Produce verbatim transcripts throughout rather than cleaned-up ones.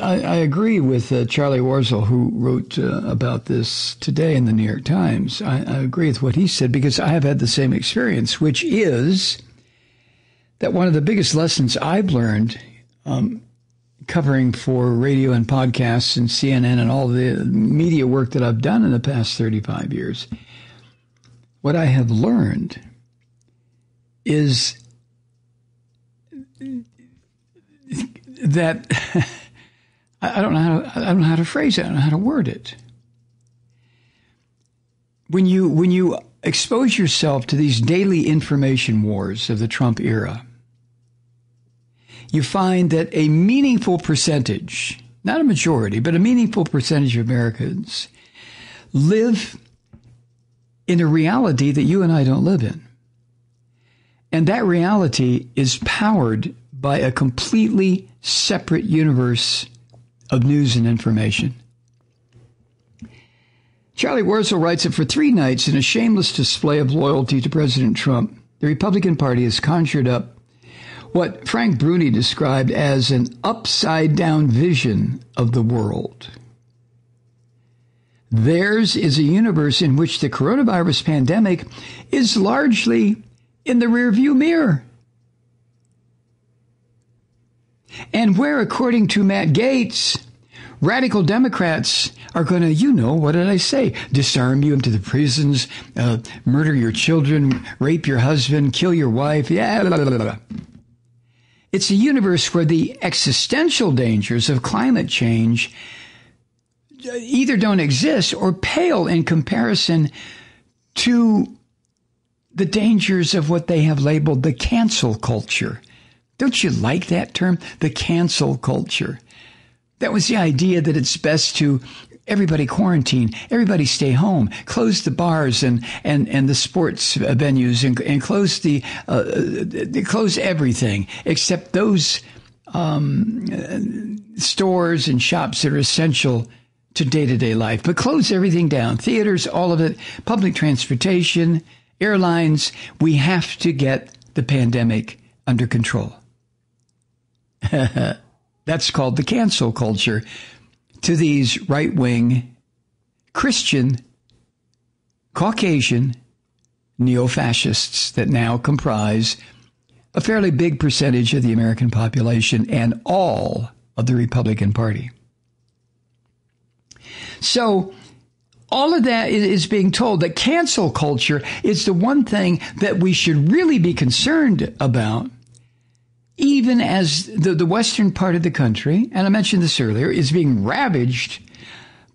I, I agree with uh, Charlie Warzel, who wrote uh, about this today in the New York Times. I, I agree with what he said, because I have had the same experience, which is that one of the biggest lessons I've learned um, covering for radio and podcasts and C N N and all the media work that I've done in the past thirty-five years, what I have learned is that... I don't know how to, I don't know how to phrase it. I don't know how to word it. When you when you expose yourself to these daily information wars of the Trump era, you find that a meaningful percentage, not a majority, but a meaningful percentage of Americans live in a reality that you and I don't live in. And that reality is powered by a completely separate universe of news and information. Charlie Warzel writes that for three nights, in a shameless display of loyalty to President Trump, the Republican Party has conjured up what Frank Bruni described as an upside-down vision of the world. Theirs is a universe in which the coronavirus pandemic is largely in the rearview mirror, and where, according to Matt Gaetz, radical Democrats are going to, you know, what did I say? disarm you into the prisons, uh, murder your children, rape your husband, kill your wife. Yeah, blah, blah, blah. It's a universe where the existential dangers of climate change either don't exist or pale in comparison to the dangers of what they have labeled the cancel culture. Don't you like that term? The cancel culture. That was the idea that it's best to everybody quarantine, everybody stay home, close the bars and, and, and the sports venues, and, and close the uh, close everything except those um, stores and shops that are essential to day-to-day life. But close everything down, theaters, all of it, public transportation, airlines. We have to get the pandemic under control. That's called the cancel culture to these right-wing, Christian, Caucasian neo-fascists that now comprise a fairly big percentage of the American population and all of the Republican Party. So all of that is being told that cancel culture is the one thing that we should really be concerned about, even as the, the western part of the country, and I mentioned this earlier, is being ravaged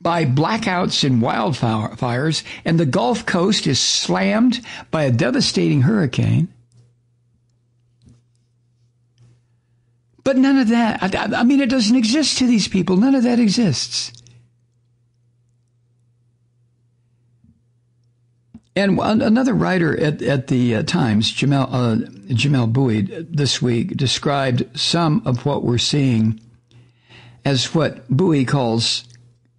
by blackouts and wildfires, and the Gulf Coast is slammed by a devastating hurricane. But none of that, I, I mean, it doesn't exist to these people. None of that exists. And another writer at, at the uh, Times, Jamel, uh, Jamel Bowie, this week described some of what we're seeing as what Bowie calls,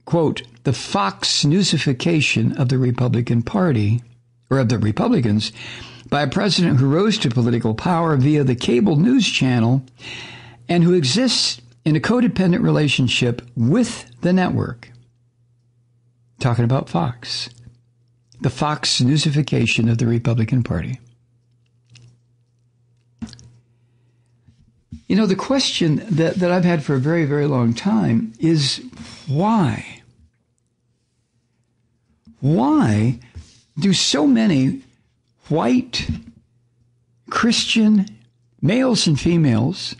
quote, the Fox Newsification of the Republican Party, or of the Republicans, by a president who rose to political power via the cable news channel and who exists in a codependent relationship with the network. Talking about Fox. The Fox Newsification of the Republican Party. You know, the question that, that I've had for a very, very long time is why? Why do so many white Christian males and females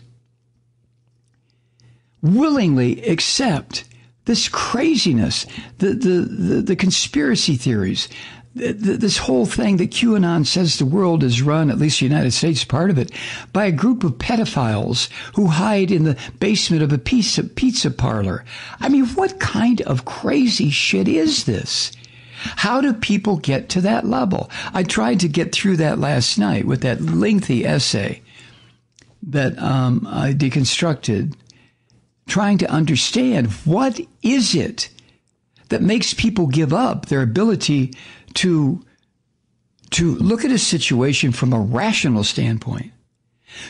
willingly accept this craziness, the, the, the, the conspiracy theories, the, the, this whole thing that QAnon says the world is run, at least the United States part of it, by a group of pedophiles who hide in the basement of a pizza, pizza parlor. I mean, what kind of crazy shit is this? How do people get to that level? I tried to get through that last night with that lengthy essay that um, I deconstructed, trying to understand what is it that makes people give up their ability to, to look at a situation from a rational standpoint,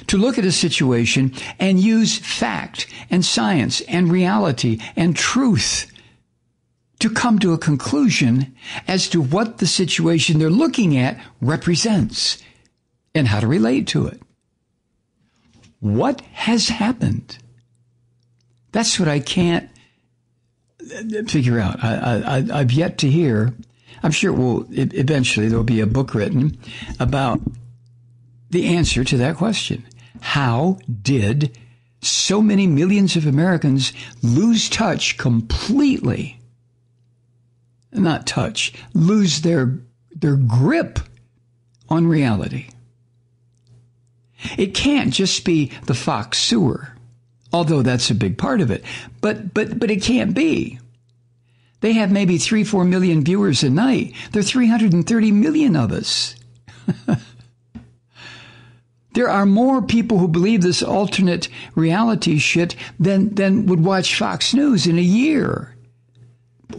to look at a situation and use fact and science and reality and truth to come to a conclusion as to what the situation they're looking at represents and how to relate to it. What has happened? That's what I can't figure out. I, I, I've yet to hear. I'm sure it will eventually. There'll be a book written about the answer to that question. How did so many millions of Americans lose touch completely? Not touch, lose their their grip on reality. It can't just be the Fox sewer, although that's a big part of it. But but but it can't be. They have maybe three, four million viewers a night. There are three hundred thirty million of us. There are more people who believe this alternate reality shit than than would watch Fox News in a year.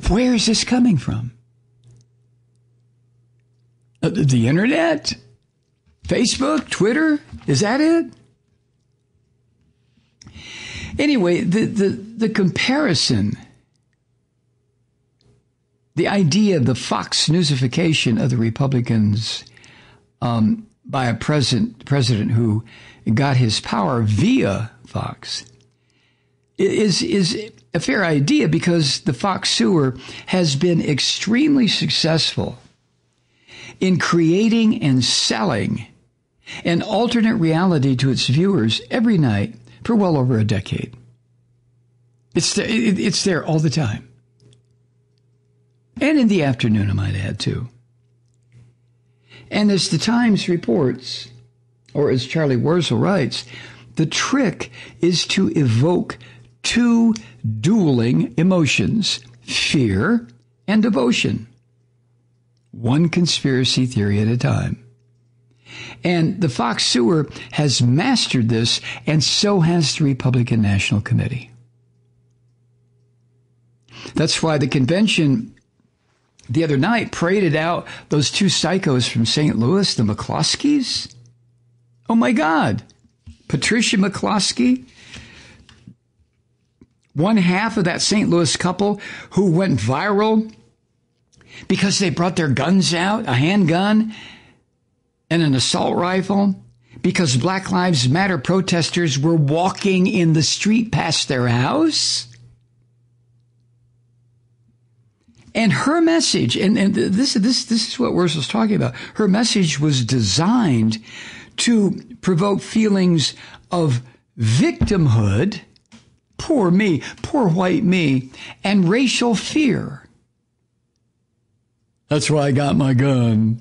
Where is this coming from? The internet? Facebook? Twitter? Is that it? Anyway, the, the, the comparison, the idea of the Fox Newsification of the Republicans um, by a present, president who got his power via Fox is is a fair idea, because the Fox sewer has been extremely successful in creating and selling an alternate reality to its viewers every night for well over a decade. It's there, it's there all the time. And in the afternoon, I might add, too. And as the Times reports, or as Charlie Warzel writes, the trick is to evoke two dueling emotions, fear and devotion, one conspiracy theory at a time. And the Fox sewer has mastered this, and so has the Republican National Committee. That's why the convention the other night paraded out those two psychos from Saint Louis, the McCloskeys. Oh, my God. Patricia McCloskey, one half of that Saint Louis couple who went viral because they brought their guns out, a handgun and an assault rifle, because Black Lives Matter protesters were walking in the street past their house. And her message, and, and this, this, this is what Warzel's talking about, her message was designed to provoke feelings of victimhood, poor me, poor white me, and racial fear. That's why I got my gun.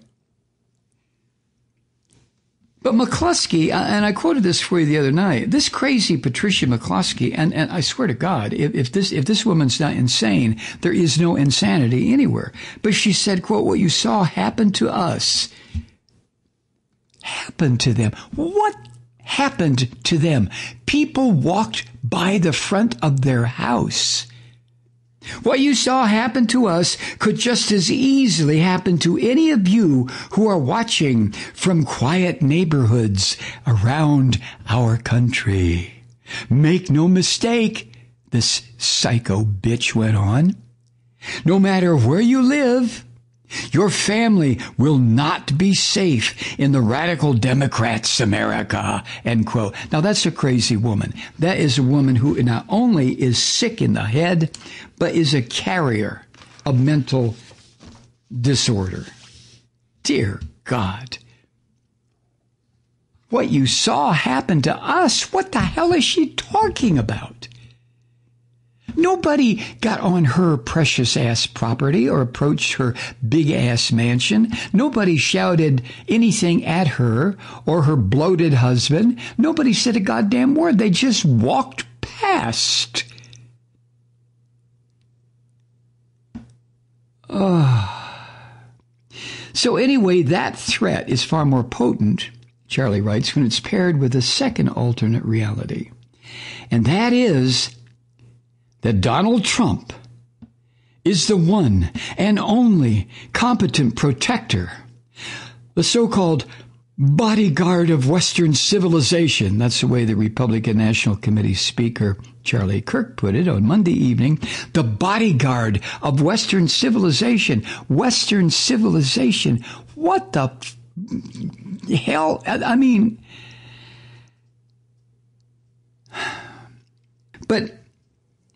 But McCloskey, and I quoted this for you the other night, this crazy Patricia McCloskey, and, and I swear to God, if, if this if this woman's not insane, there is no insanity anywhere. But she said, quote, what you saw happened to us happened to them. What happened to them? People walked by the front of their house. What you saw happen to us could just as easily happen to any of you who are watching from quiet neighborhoods around our country. Make no mistake, this psycho bitch went on. No matter where you live, your family will not be safe in the radical Democrats' America, end quote. Now, that's a crazy woman. That is a woman who not only is sick in the head, but is a carrier of mental disorder. Dear God, what you saw happen to us, what the hell is she talking about? Nobody got on her precious-ass property or approached her big-ass mansion. Nobody shouted anything at her or her bloated husband. Nobody said a goddamn word. They just walked past. Oh. So anyway, that threat is far more potent, Charlie writes, when it's paired with a second alternate reality. And that is that Donald Trump is the one and only competent protector, the so-called bodyguard of Western civilization. That's the way the Republican National Committee Speaker Charlie Kirk put it on Monday evening. The bodyguard of Western civilization. Western civilization. What the f- hell? I mean, but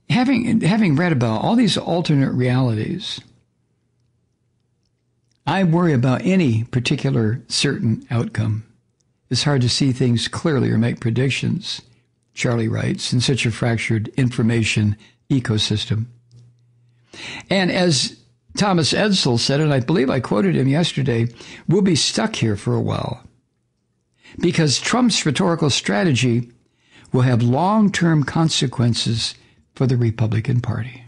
having having read about all these alternate realities, I worry about any particular certain outcome. It's hard to see things clearly or make predictions, Charlie writes, in such a fractured information ecosystem. And as Thomas Edsel said, and I believe I quoted him yesterday, we'll be stuck here for a while because Trump's rhetorical strategy will have long-term consequences for the Republican Party.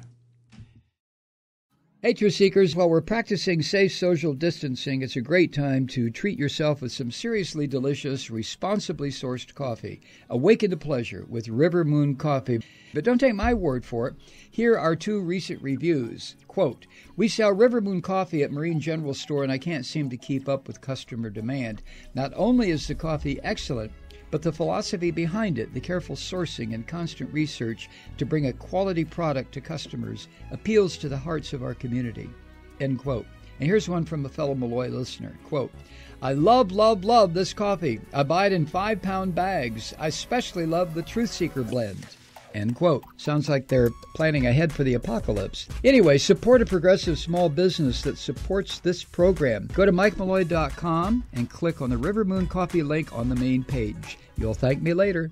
Hey, Truth Seekers, while we're practicing safe social distancing, it's a great time to treat yourself with some seriously delicious, responsibly sourced coffee. Awaken to pleasure with River Moon Coffee. But don't take my word for it. Here are two recent reviews. Quote, "We sell River Moon Coffee at Marine General Store, and I can't seem to keep up with customer demand. Not only is the coffee excellent, but the philosophy behind it, the careful sourcing and constant research to bring a quality product to customers, appeals to the hearts of our community." End quote. And here's one from a fellow Malloy listener. Quote, "I love, love, love this coffee. I buy it in five-pound bags. I especially love the Truth Seeker blend." End quote. Sounds like they're planning ahead for the apocalypse. Anyway, support a progressive small business that supports this program. Go to mike malloy dot com and click on the River Moon Coffee link on the main page. You'll thank me later.